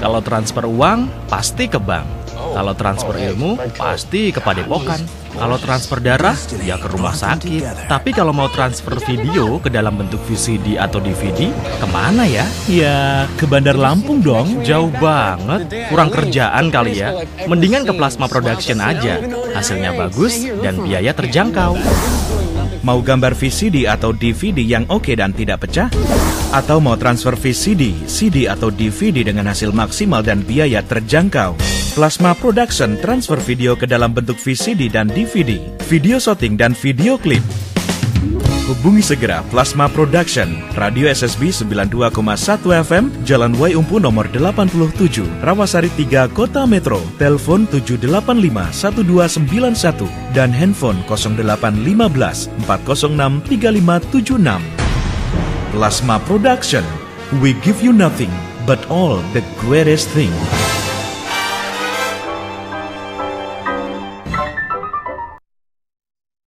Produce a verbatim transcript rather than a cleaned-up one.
Kalau transfer uang, pasti ke bank. Kalau transfer ilmu, pasti ke padepokan. Kalau transfer darah, ya ke rumah sakit. Tapi kalau mau transfer video ke dalam bentuk V C D atau D V D, kemana ya? Ya, ke Bandar Lampung dong. Jauh banget, kurang kerjaan kali ya. Mendingan ke Plasma Production aja. Hasilnya bagus dan biaya terjangkau. Mau gambar V C D atau D V D yang oke dan tidak pecah? Atau mau transfer V C D, C D atau D V D dengan hasil maksimal dan biaya terjangkau? Plasma Production transfer video ke dalam bentuk V C D dan D V D, video shooting dan video klip. Hubungi segera Plasma Production, Radio S S B sembilan puluh dua koma satu F M, Jalan Wai Umpu nomor delapan puluh tujuh, Rawasari tiga, Kota Metro. Telepon tujuh delapan lima satu dua sembilan satu dan handphone nol delapan satu lima empat nol enam tiga lima tujuh enam. Plasma Production, we give you nothing but all the greatest thing.